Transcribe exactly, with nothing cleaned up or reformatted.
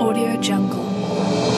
AudioJungle.